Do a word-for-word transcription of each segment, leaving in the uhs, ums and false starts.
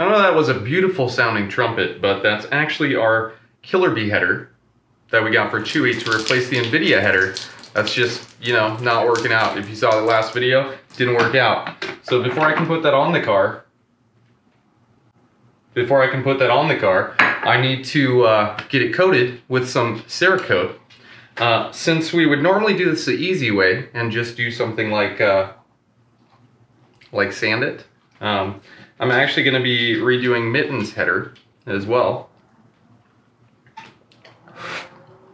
I know that was a beautiful sounding trumpet, but that's actually our Killer Bee header that we got for Chewy to replace the Invidia header. That's just, you know, not working out. If you saw the last video, it didn't work out. So before I can put that on the car, before I can put that on the car, I need to uh, get it coated with some Cerakote. Uh, since we would normally do this the easy way and just do something like uh, like sand it, um, I'm actually going to be redoing Mittens' header as well.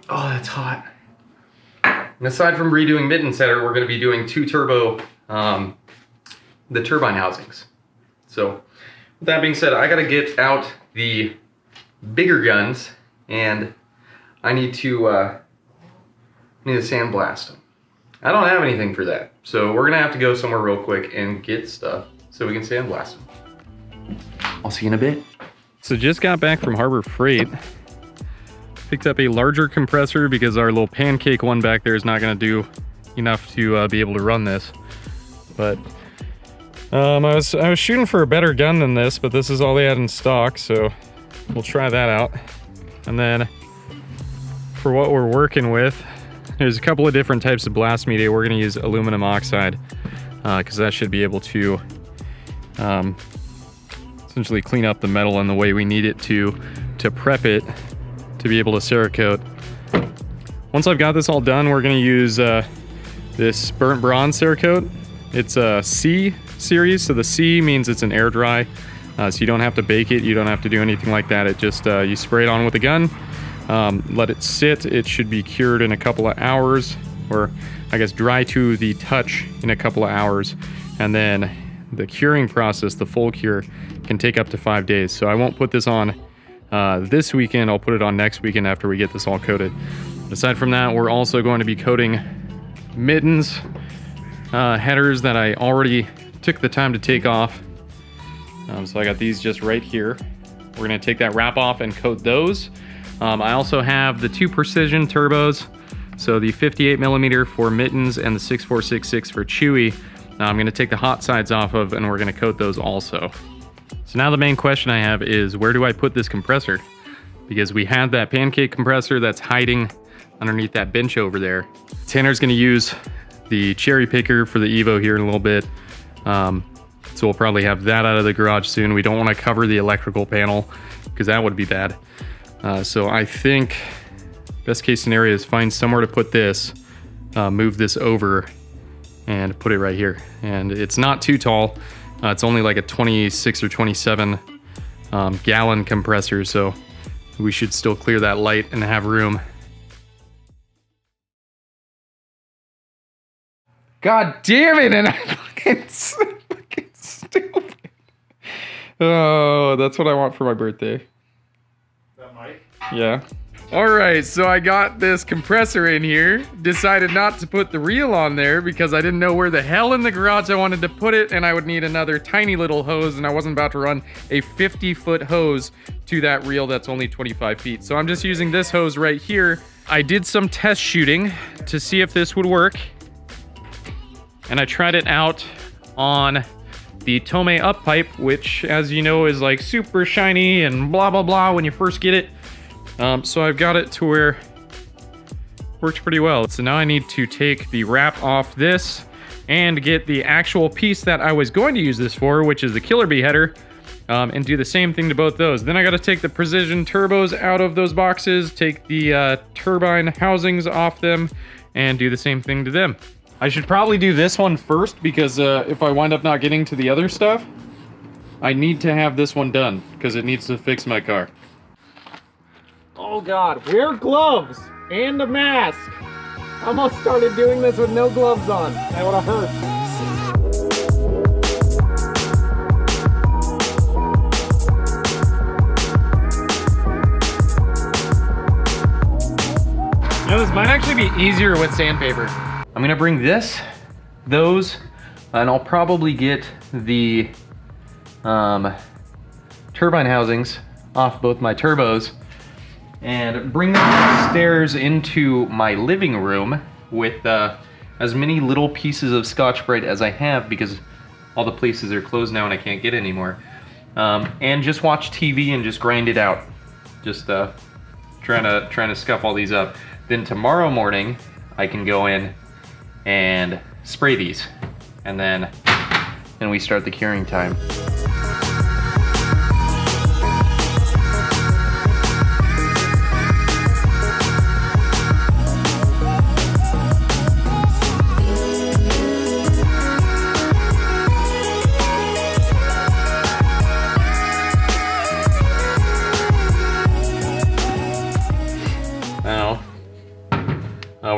Oh, that's hot. And aside from redoing Mittens' header, we're going to be doing two turbo, um, the turbine housings. So with that being said, I got to get out the bigger guns and I need to uh, need to sandblast them. I don't have anything for that, so we're going to have to go somewhere real quick and get stuff so we can sandblast them. I'll see you in a bit. So just got back from Harbor Freight. Picked up a larger compressor because our little pancake one back there is not going to do enough to uh, be able to run this. But um, I was I was shooting for a better gun than this, but this is all they had in stock, so we'll try that out. And then for what we're working with, there's a couple of different types of blast media. We're going to use aluminum oxide because uh, that should be able to um, essentially clean up the metal in the way we need it to to prep it to be able to Cerakote. Once I've got this all done, we're going to use uh, this burnt bronze Cerakote. It's a C-Series, so the C means it's an air dry, uh, so you don't have to bake it, you don't have to do anything like that. It just, uh, you spray it on with a gun, um, let it sit. It should be cured in a couple of hours, or I guess dry to the touch in a couple of hours, and then the curing process, the full cure, can take up to five days. So I won't put this on Uh, this weekend. I'll put it on next weekend after we get this all coated. Aside from that, we're also going to be coating Mittens uh, headers that I already took the time to take off. Um, so I got these just right here. We're going to take that wrap off and coat those. Um, I also have the two Precision turbos, so the fifty-eight millimeter for Mittens and the six four six six for Chewy. Now I'm going to take the hot sides off of, and we're going to coat those also. So now the main question I have is, where do I put this compressor? Because we had that pancake compressor that's hiding underneath that bench over there. Tanner's gonna use the cherry picker for the Evo here in a little bit. Um, so we'll probably have that out of the garage soon. We don't wanna cover the electrical panel because that would be bad. Uh, so I think best case scenario is find somewhere to put this, uh, move this over and put it right here. And it's not too tall. Uh, it's only like a twenty-six or twenty-seven um, gallon compressor, so we should still clear that light and have room. God damn it, and I'm fucking, fucking stupid. Oh, that's what I want for my birthday. Is that Mike? Yeah. All right, so I got this compressor in here, decided not to put the reel on there because I didn't know where the hell in the garage I wanted to put it, and I would need another tiny little hose, and I wasn't about to run a fifty foot hose to that reel that's only twenty-five feet. So I'm just using this hose right here. I did some test shooting to see if this would work, and I tried it out on the Tomei up pipe, which, as you know, is like super shiny and blah, blah, blah when you first get it. Um, so I've got it to where it worked pretty well. So now I need to take the wrap off this and get the actual piece that I was going to use this for, which is the Killer Bee header, um, and do the same thing to both those. Then I got to take the Precision turbos out of those boxes, take the uh, turbine housings off them, and do the same thing to them. I should probably do this one first because uh, if I wind up not getting to the other stuff, I need to have this one done because it needs to fix my car. Oh God, wear gloves and a mask. I almost started doing this with no gloves on. That would have hurt. You know, this might actually be easier with sandpaper. I'm gonna bring this, those, and I'll probably get the um, turbine housings off both my turbos and bring them upstairs into my living room with uh, as many little pieces of Scotch Brite as I have because all the places are closed now and I can't get anymore. um, and just watch T V and just grind it out. Just uh, trying to trying to scuff all these up. Then tomorrow morning, I can go in and spray these, and then then we start the curing time.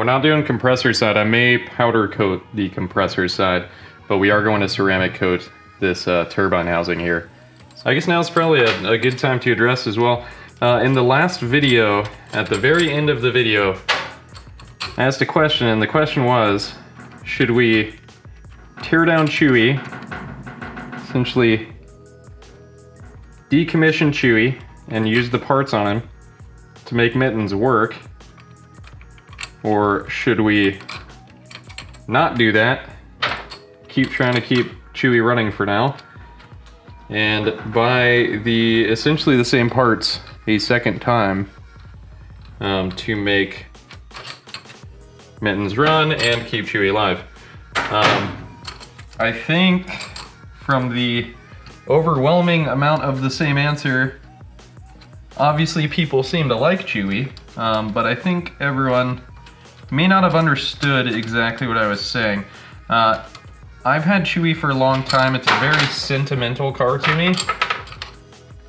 Not doing compressor side. I may powder coat the compressor side, but we are going to ceramic coat this uh, turbine housing here. So I guess now's probably a, a good time to address as well. Uh, in the last video, at the very end of the video, I asked a question, and the question was, should we tear down Chewy, essentially decommission Chewy and use the parts on him to make Mittens work? Or should we not do that, keep trying to keep Chewy running for now, and buy the essentially the same parts a second time um, to make Mittens run and keep Chewy alive? Um, I think from the overwhelming amount of the same answer, obviously people seem to like Chewy, um, but I think everyone may not have understood exactly what I was saying. Uh, I've had Chewy for a long time. It's a very sentimental car to me.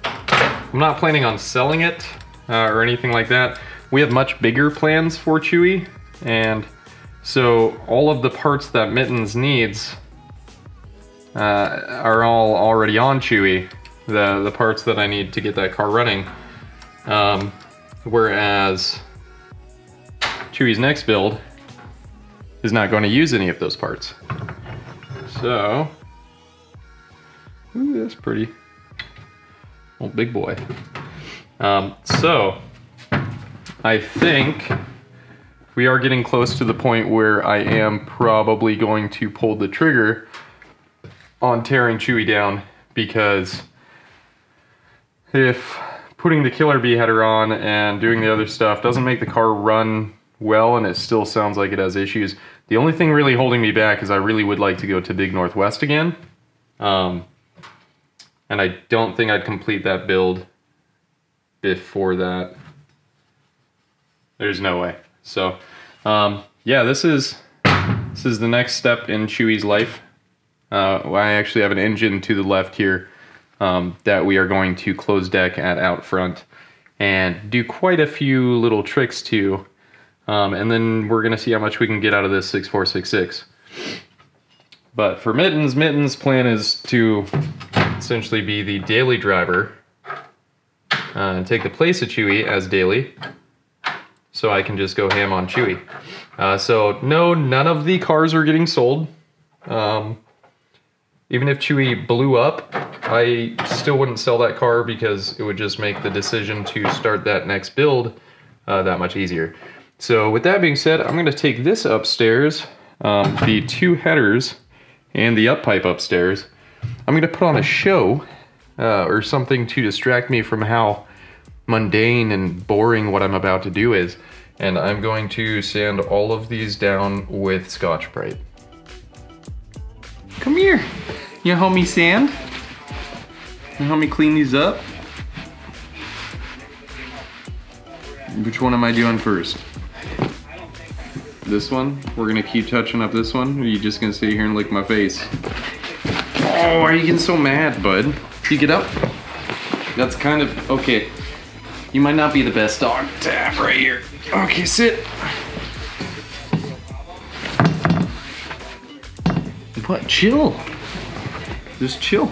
I'm not planning on selling it uh, or anything like that. We have much bigger plans for Chewy, and so all of the parts that Mittens needs uh, are all already on Chewy, the, the parts that I need to get that car running. Um, whereas Chewy's next build is not going to use any of those parts. So, ooh, that's pretty. Old big boy. Um, so, I think we are getting close to the point where I am probably going to pull the trigger on tearing Chewy down, because if putting the Killer Bee header on and doing the other stuff doesn't make the car run well, and it still sounds like it has issues. The only thing really holding me back is I really would like to go to Big Northwest again. Um, and I don't think I'd complete that build before that. There's no way. So, um, yeah, this is this is the next step in Chewy's life. Uh, I actually have an engine to the left here um, that we are going to close deck at out front and do quite a few little tricks to. Um, and then we're gonna see how much we can get out of this six four six six. But for Mittens, Mittens' plan is to essentially be the daily driver uh, and take the place of Chewy as daily, so I can just go ham on Chewy. Uh, so no, none of the cars are getting sold. Um, even if Chewy blew up, I still wouldn't sell that car, because it would just make the decision to start that next build uh, that much easier. So with that being said, I'm gonna take this upstairs, um, the two headers and the up pipe upstairs. I'm gonna put on a show uh, or something to distract me from how mundane and boring what I'm about to do is. And I'm going to sand all of these down with Scotch Brite. Come here, you help me sand? You help me clean these up? Which one am I doing first? This one? We're gonna keep touching up this one? Or are you just gonna sit here and lick my face? Oh, why are you getting so mad, bud? You get up? That's kind of, okay. You might not be the best dog to have right here. Okay, sit. What, chill. Just chill.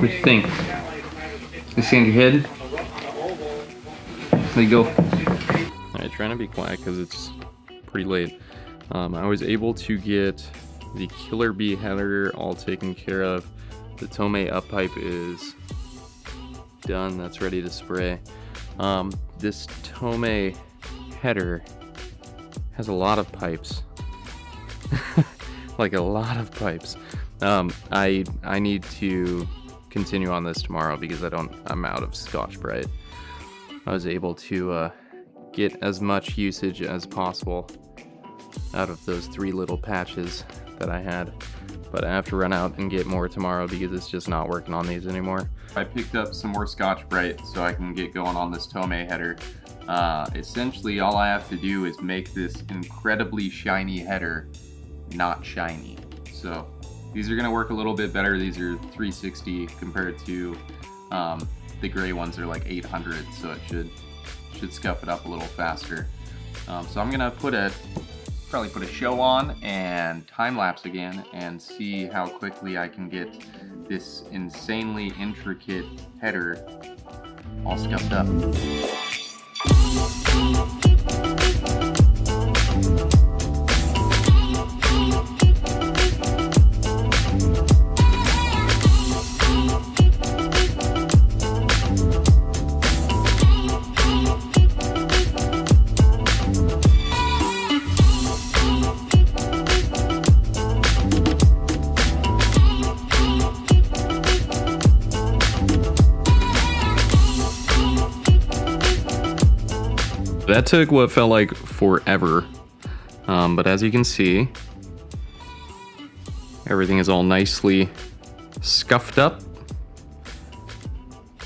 What do you think? You sand your head? There you go. Alright, trying to be quiet because it's pretty late. Um, I was able to get the Killer Bee header all taken care of. The Tomei up pipe is done, that's ready to spray. Um, this Tomei header has a lot of pipes. Like a lot of pipes. Um, I I need to continue on this tomorrow because I don't I'm out of Scotch Brite. I was able to uh, get as much usage as possible out of those three little patches that I had, but I have to run out and get more tomorrow because it's just not working on these anymore. I picked up some more Scotch Brite so I can get going on this Tomei header. Uh, essentially all I have to do is make this incredibly shiny header not shiny. So these are going to work a little bit better. These are three sixty compared to um, the gray ones are like eight hundred, so it should should scuff it up a little faster. Um, so I'm going to put a probably put a show on and time-lapse again and see how quickly I can get this insanely intricate header all scuffed up. That took what felt like forever, um, but as you can see, everything is all nicely scuffed up.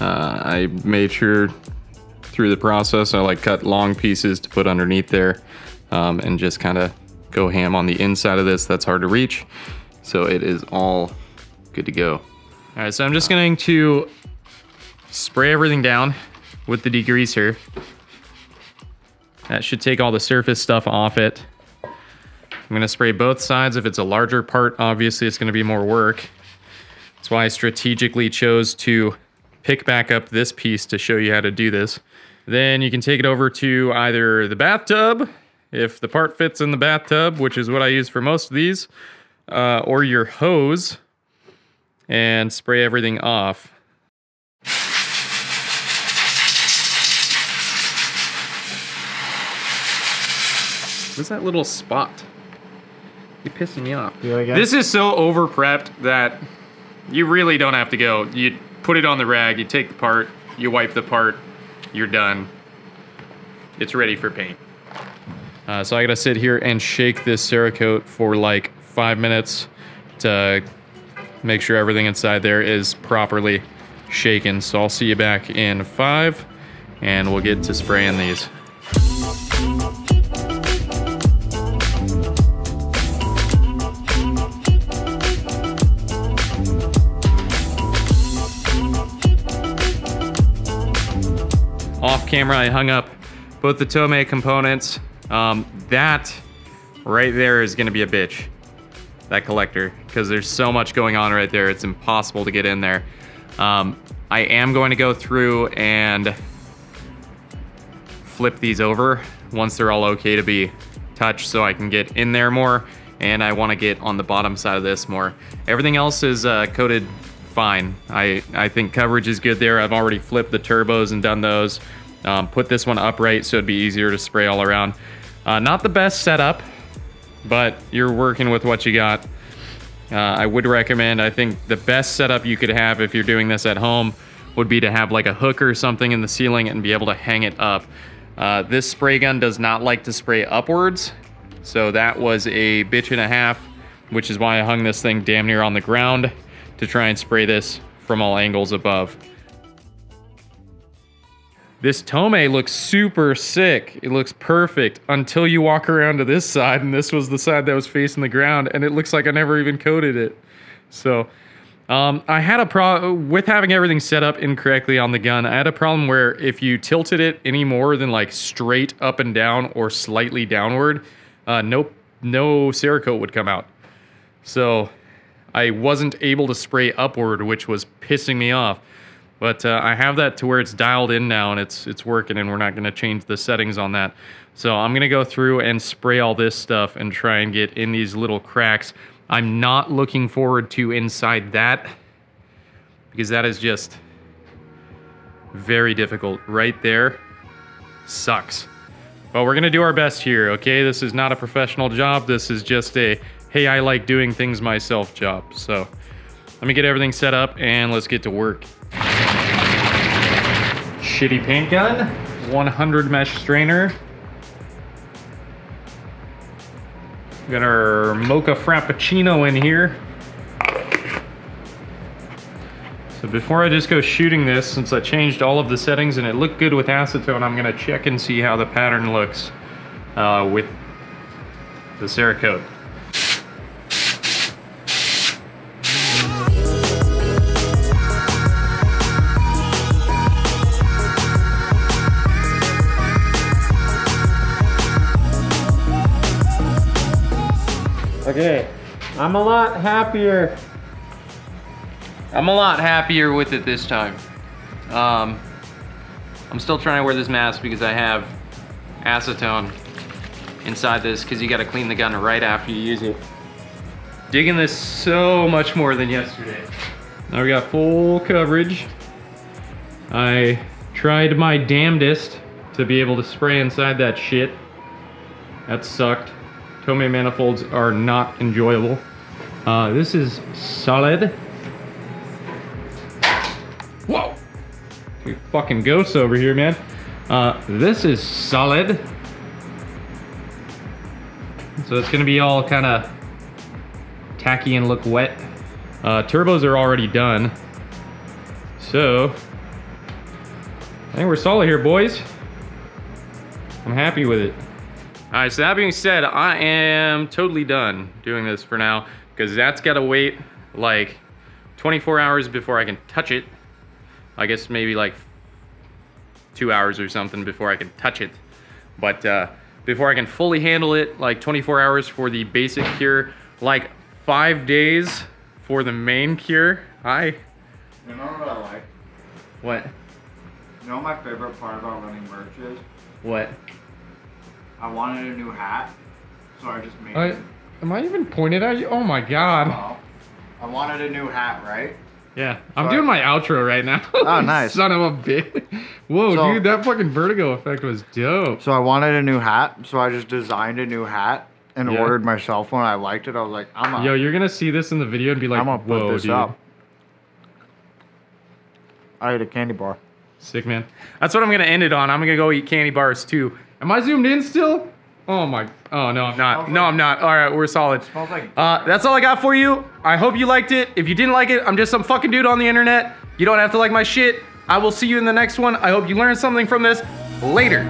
Uh, I made sure through the process I like cut long pieces to put underneath there um, and just kind of go ham on the inside of this. That's hard to reach, so it is all good to go. All right, so I'm just going to spray everything down with the degreaser. That should take all the surface stuff off it. I'm gonna spray both sides. If it's a larger part, obviously it's gonna be more work. That's why I strategically chose to pick back up this piece to show you how to do this. Then you can take it over to either the bathtub, if the part fits in the bathtub, which is what I use for most of these, uh, or your hose, and spray everything off. What's that little spot? You're pissing me off. This is so over prepped that you really don't have to go. You put it on the rag, you take the part, you wipe the part, you're done. It's ready for paint. Uh, so I gotta sit here and shake this Cerakote for like five minutes to make sure everything inside there is properly shaken. So I'll see you back in five and we'll get to spraying these. Off camera, I hung up both the Tomei components. Um, that right there is gonna be a bitch, that collector, because there's so much going on right there, it's impossible to get in there. Um, I am going to go through and flip these over once they're all okay to be touched so I can get in there more, and I wanna get on the bottom side of this more. Everything else is uh, coated fine. I, I think coverage is good there. I've already flipped the turbos and done those. Um, put this one upright so it'd be easier to spray all around. Uh, not the best setup, but you're working with what you got. Uh, I would recommend, I think the best setup you could have if you're doing this at home would be to have like a hook or something in the ceiling and be able to hang it up. Uh, this spray gun does not like to spray upwards, so that was a bitch and a half, which is why I hung this thing damn near on the ground, to try and spray this from all angles above. This Tomei looks super sick. It looks perfect until you walk around to this side, and this was the side that was facing the ground, and it looks like I never even coated it. So um, I had a problem with having everything set up incorrectly on the gun. I had a problem where if you tilted it any more than like straight up and down or slightly downward, uh, no, no Cerakote would come out. So I wasn't able to spray upward, which was pissing me off. But uh, I have that to where it's dialed in now and it's it's working, and we're not gonna change the settings on that. So I'm gonna go through and spray all this stuff and try and get in these little cracks. I'm not looking forward to inside that because that is just very difficult. Right there sucks. Well, we're gonna do our best here, okay? This is not a professional job. This is just a, hey, I like doing things myself job. So let me get everything set up and let's get to work. Shitty paint gun, one hundred mesh strainer. We got our mocha frappuccino in here. So before I just go shooting this, since I changed all of the settings and it looked good with acetone, I'm gonna check and see how the pattern looks uh, with the Cerakote. Okay, I'm a lot happier. I'm a lot happier with it this time. Um, I'm still trying to wear this mask because I have acetone inside this because you gotta clean the gun right after you use it. Digging this so much more than yesterday. Now we got full coverage. I tried my damnedest to be able to spray inside that shit. That sucked. Tomei manifolds are not enjoyable. Uh, this is solid. Whoa! Two fucking ghosts over here, man. Uh, this is solid. So it's gonna be all kind of tacky and look wet. Uh, turbos are already done. So, I think we're solid here, boys. I'm happy with it. All right, so that being said, I am totally done doing this for now because that's gotta wait like twenty-four hours before I can touch it. I guess maybe like two hours or something before I can touch it. But uh, before I can fully handle it, like twenty-four hours for the basic cure, like five days for the main cure. I. You know what I like? What? You know what my favorite part about running merch is? What? I wanted a new hat, so I just made I, it. Am I even pointed at you? Oh my God. Well, I wanted a new hat, right? Yeah, so I'm doing I, my outro right now. Oh, nice. Son of a bitch. Whoa, so, dude, that fucking vertigo effect was dope. So I wanted a new hat, so I just designed a new hat and yeah. ordered myself one. I liked it. I was like, I'm a, Yo, you're going to see this in the video and be like, I'm going to put this dude. up. I ate a candy bar. Sick, man. That's what I'm going to end it on. I'm going to go eat candy bars, too. Am I zoomed in still? Oh my, oh no, I'm not. No, I'm not. All right, we're solid. Uh, that's all I got for you. I hope you liked it. If you didn't like it, I'm just some fucking dude on the internet. You don't have to like my shit. I will see you in the next one. I hope you learned something from this. Later.